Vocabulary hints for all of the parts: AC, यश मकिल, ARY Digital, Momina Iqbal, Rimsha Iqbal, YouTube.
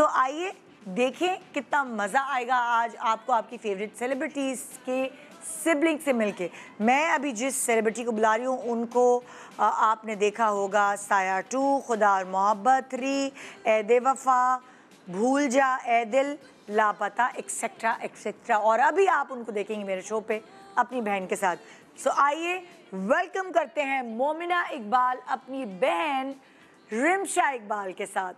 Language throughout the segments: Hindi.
सो आइए देखें कितना मज़ा आएगा आज आपको आपकी फेवरेट सेलिब्रिटीज़ के सिबलिंग से मिलके। मैं अभी जिस सेलिब्रिटी को बुला रही हूँ उनको आपने देखा होगा, साया 2, खुदा और मोहब्बत 3, ऐदे वफ़ा, भूल जा, ऐ दिल, लापता, एक्सेट्रा एक्सेट्रा, और अभी आप उनको देखेंगे मेरे शो पे अपनी बहन के साथ। सो आइए वेलकम करते हैं मोमिना इकबाल अपनी बहन रिमशा इकबाल के साथ।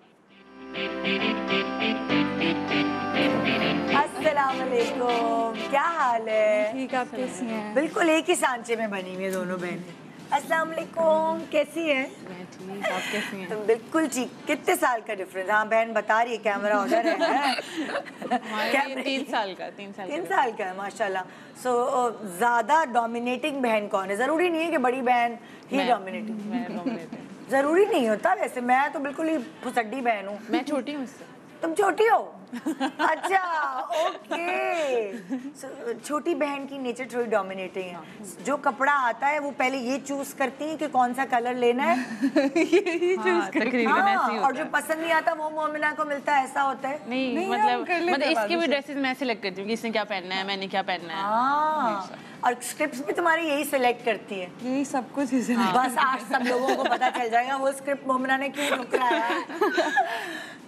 अस्सलामुअलैकुम, क्या हाल है? ठीक, आप कैसी हैं? बिल्कुल एक ही सांचे में बनी हुई है दोनों बहनें। अस्सलामुअलैकुम, कैसी हैं? मैं ठीक, आप कैसी हैं? तुम बिल्कुल ठीक। कितने साल का डिफरेंस? हाँ बहन बता रही है, कैमरा उधर है। कैमरा 3 साल का है माशाल्लाह। सो ज़्यादा डोमिनेटिंग बहन कौन है? ज़रूरी नहीं है कि बड़ी बहन ही डोमिनेटिंग, ज़रूरी नहीं होता। वैसे मैं तो बिल्कुल ही फुसड्डी बहन हूँ, मैं छोटी हूँ। तुम छोटी हो? अच्छा ओके। छोटी बहन की नेचर थोड़ी डोमिनेटिंग है। जो कपड़ा आता है वो पहले ये चूज करती है कि कौन सा कलर लेना है। ये हाँ, करती हाँ, और जो पसंद नहीं आता वो मोमिना को मिलता है। ऐसा होता है? नहीं मतलब इसकी भी ड्रेसेस मैं सिलेक्ट करती हूँ कि इसने क्या पहनना है, मैंने क्या पहनना है। हाँ, और स्क्रिप्ट भी तुम्हारी यही सिलेक्ट करती है? यही सब कुछ ही। बस आज सब लोगों को पता चल जाएगा वो स्क्रिप्ट मोमिना ने क्यों लिखवाया।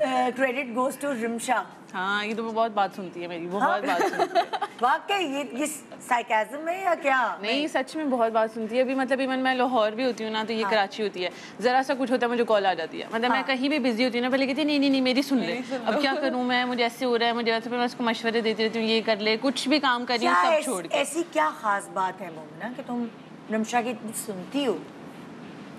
Credit goes to Rimsha. हाँ ये तो वो बहुत बात सुनती है मेरी, वो हाँ? बहुत बात सुनती है। वाकई ये साइकाइज्म है या क्या? नहीं सच में बहुत बात सुनती है। अभी मतलब इवन मैं लाहौर भी होती हूँ ना तो ये हाँ। कराची होती है, जरा सा कुछ होता है मुझे कॉल आ जाती है। मतलब हाँ। मैं कहीं भी बिजी होती हूँ ना, पहले कहती है नहीं नहीं नहीं मेरी सुन ले, अब क्या करूँ मैं, मुझे ऐसे हो रहा है, मुझे वैसे, मैं उसको मशवरे देती रहती हूँ, ये कर ले, कुछ भी काम कर रही हूँ सब छोड़ के। ऐसी क्या खास बात है मोमिना कि तुम रिमशा की इतनी सुनती हो?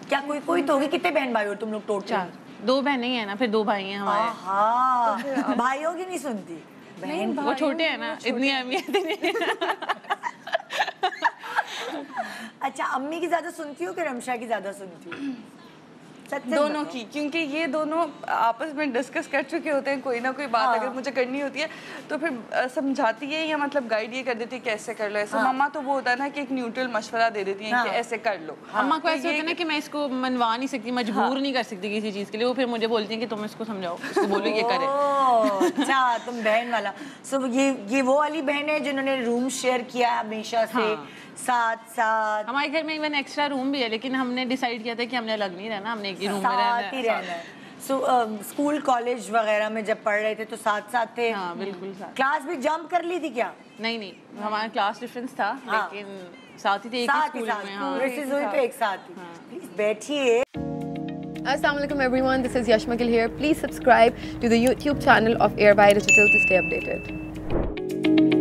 क्या कोई तो होगी? कितने बहन भाई हो तुम लोग? टोटल 2 बहनें हैं ना, फिर 2 भाई हैं हमारे। हाँ तो भाइयों की नहीं सुनती बहन, वो छोटे हैं ना, इतनी अहमियत नहीं। अच्छा अम्मी की ज्यादा सुनती हो कि रिमशा की ज्यादा सुनती हो? दोनों की, क्योंकि ये दोनों आपस में डिस्कस कर चुके होते हैं कोई ना कोई बात। हाँ। अगर मुझे करनी होती है तो फिर समझाती है या मतलब गाइड ये कर देती है कैसे कर लो ऐसे। हाँ। मम्मा तो वो होता है ना कि एक न्यूट्रल मशवरा दे देती है। हाँ। कि ऐसे कर लो। हाँ। मम्मा को ऐसे होता है ना कि मैं इसको मनवा नहीं सकती, मजबूर हाँ। नहीं कर सकती किसी चीज़ के लिए, वो फिर मुझे बोलती है कि तुम इसको समझाओ, इसको बोलो ये करे। अच्छा तुम बहन वाला। सो ये वो वाली बहन है जिन्होंने रूम शेयर किया हमेशा से साथ साथ? हमारे घर में इवन एक्स्ट्रा रूम भी है, लेकिन हमने डिसाइड किया था कि हमने अलग नहीं रहना, हमने एक ही रूम में रहना है। सो स्कूल कॉलेज वगैरह में जब पढ़ रहे थे तो साथ साथ थे? हाँ बिल्कुल साथ। क्लास भी जंप कर ली थी क्या? नहीं नहीं हमारा क्लास डिफरेंस था। हाँ। लेकिन साथ ही थे, एक ही स्कूल में। हाँ ड्रेसेस हुई तो एक साथ ही। प्लीज बैठिए। अस्सलाम वालेकुम everyone, this is यश मकिल here. Please subscribe to the YouTube channel of ARY Digital to stay updated।